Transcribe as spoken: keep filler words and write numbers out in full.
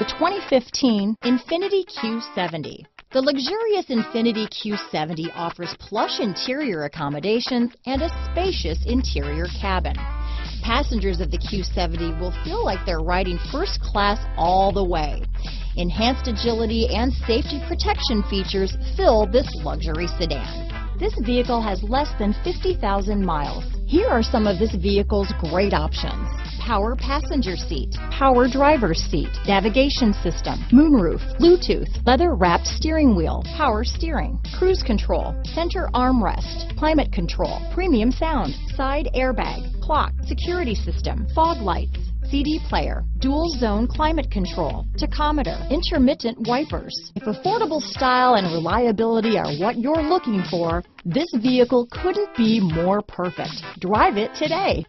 The twenty fifteen Infiniti Q seventy. The luxurious Infiniti Q seventy offers plush interior accommodations and a spacious interior cabin. Passengers of the Q seventy will feel like they're riding first class all the way. Enhanced agility and safety protection features fill this luxury sedan. This vehicle has less than fifty thousand miles. Here are some of this vehicle's great options: power passenger seat, power driver's seat, navigation system, moonroof, Bluetooth, leather-wrapped steering wheel, power steering, cruise control, center armrest, climate control, premium sound, side airbag, clock, security system, fog lights, C D player, dual zone climate control, tachometer, intermittent wipers. If affordable style and reliability are what you're looking for, this vehicle couldn't be more perfect. Drive it today.